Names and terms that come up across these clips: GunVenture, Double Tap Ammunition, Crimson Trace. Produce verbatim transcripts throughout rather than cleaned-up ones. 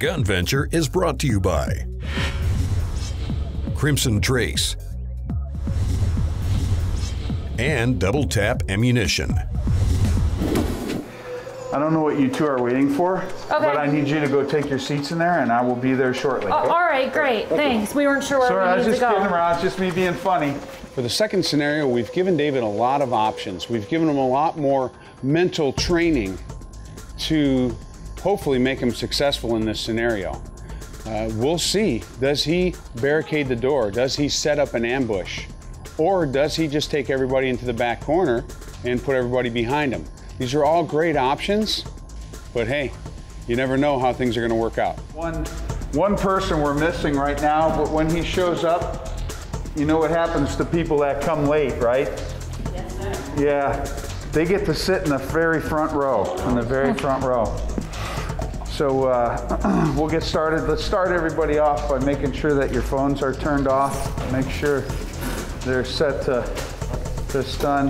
Gun Venture is brought to you by Crimson Trace and Double Tap Ammunition. I don't know what you two are waiting for, okay. But I need you to go take your seats in there, and I will be there shortly. Oh, okay. All right, great, okay. Thanks. We weren't sure where Sorry, we needed to go. Sorry, I was just kidding around, just me being funny. For the second scenario, we've given David a lot of options. We've given him a lot more mental training to hopefully make him successful in this scenario. Uh, we'll see, does he barricade the door? Does he set up an ambush? Or does he just take everybody into the back corner and put everybody behind him? These are all great options, but hey, you never know how things are going to work out. One, one person we're missing right now, but when he shows up, you know what happens to people that come late, right? Yes, sir. Yeah, they get to sit in the very front row, in the very front row. So uh, we'll get started. Let's start everybody off by making sure that your phones are turned off. Make sure they're set to, to stun.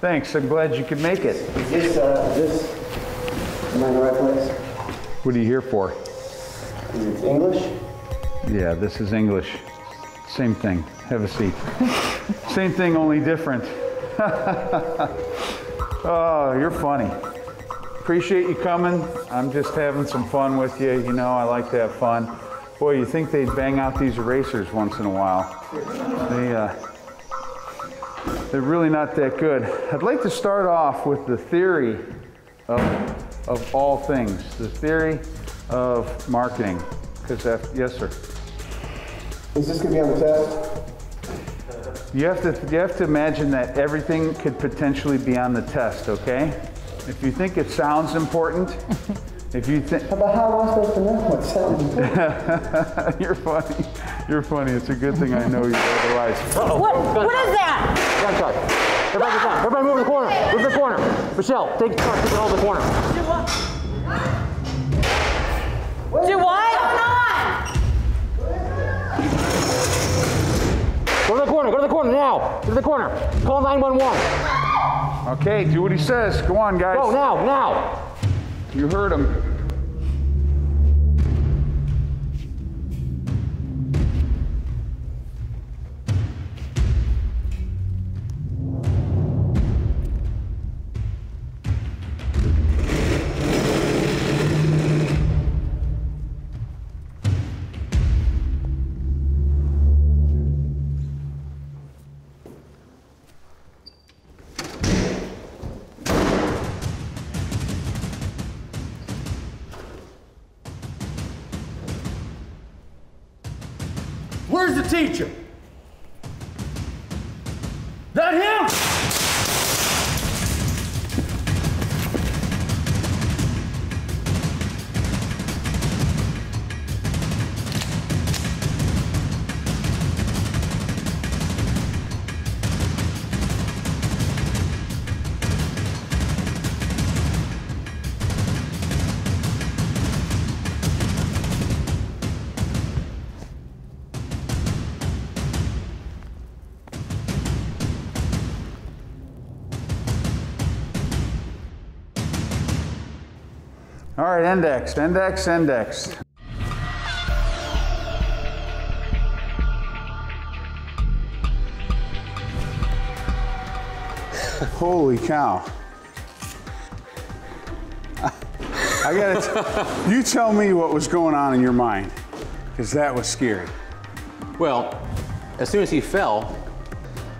Thanks, I'm glad you could make it. Is this, uh, this, am I in the right place? What are you here for? Is it English? Yeah, this is English. Same thing, have a seat. Same thing, only different. Oh, you're funny. Appreciate you coming. I'm just having some fun with you. You know, I like to have fun. Boy, you think they'd bang out these erasers once in a while. They, uh, They're really not that good. I'd like to start off with the theory of, of all things, the theory of marketing. Because, yes, sir. Is this going to be on the test? You have to, you have to imagine that everything could potentially be on the test. Okay? If you think it sounds important, if you think. But how am I supposed to know what sounds important? You're funny. You're funny. It's a good thing I know you. Otherwise. Uh-oh. What? What is that? Gun talk. Everybody, ah! Everybody move in the corner. Move in the corner. Michelle, take the car, take it all in the corner. Do what? Do what? Go to the corner. Go to the corner now. Go to the corner. Call nine one one. Okay, do what he says. Go on, guys. Go now, now. You heard him. Where's the teacher? That him? All right, indexed, indexed, indexed. Holy cow. I gotta, t you tell me what was going on in your mind, because that was scary. Well, as soon as he fell,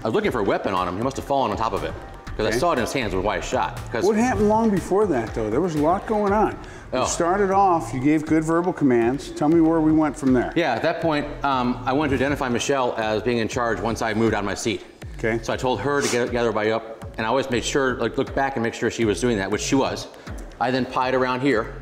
I was looking for a weapon on him. He must have fallen on top of it. Because okay. I saw it in his hands with why I shot. What happened long before that, though? There was a lot going on. You oh. started off, you gave good verbal commands. Tell me where we went from there. Yeah, at that point, um, I wanted to identify Michelle as being in charge once I moved out of my seat. Okay. So I told her to get, gather everybody up, and I always made sure, like, look back and make sure she was doing that, which she was. I then pied around here,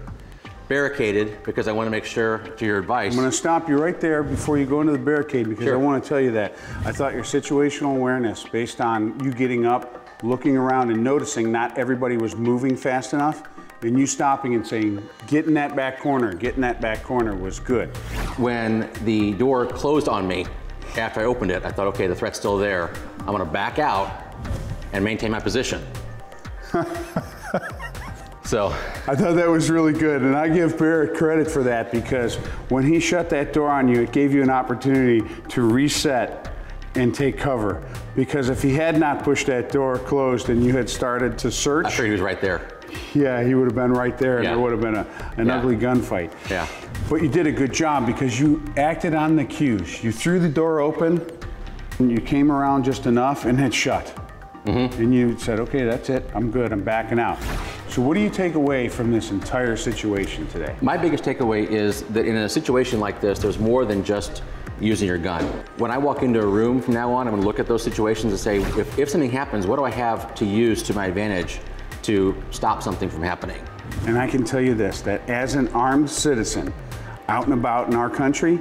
barricaded, because I want to make sure, to your advice. I'm going to stop you right there before you go into the barricade, because sure. I want to tell you that. I thought your situational awareness, based on you getting up, looking around and noticing not everybody was moving fast enough, and you stopping and saying, get in that back corner, get in that back corner was good. When the door closed on me, after I opened it, I thought, okay, the threat's still there. I'm gonna back out and maintain my position. So I thought that was really good, and I give Barrett credit for that, because when he shut that door on you, it gave you an opportunity to reset and take cover. Because if he had not pushed that door closed and you had started to search, I'm sure he was right there. Yeah, he would have been right there, and yeah. there would have been a, an yeah. ugly gunfight. Yeah. But you did a good job, because you acted on the cues. You threw the door open, and you came around just enough, and it shut. Mm-hmm. And you said, okay, that's it, I'm good, I'm backing out. So what do you take away from this entire situation today? My biggest takeaway is that in a situation like this, there's more than just using your gun. When I walk into a room from now on, I'm gonna look at those situations and say, if, if something happens, what do I have to use to my advantage to stop something from happening? And I can tell you this, that as an armed citizen out and about in our country,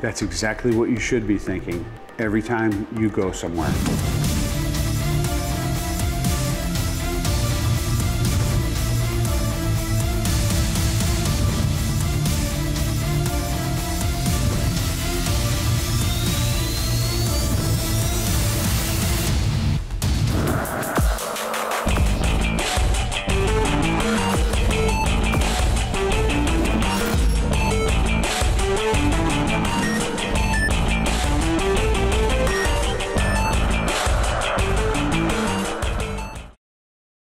that's exactly what you should be thinking every time you go somewhere.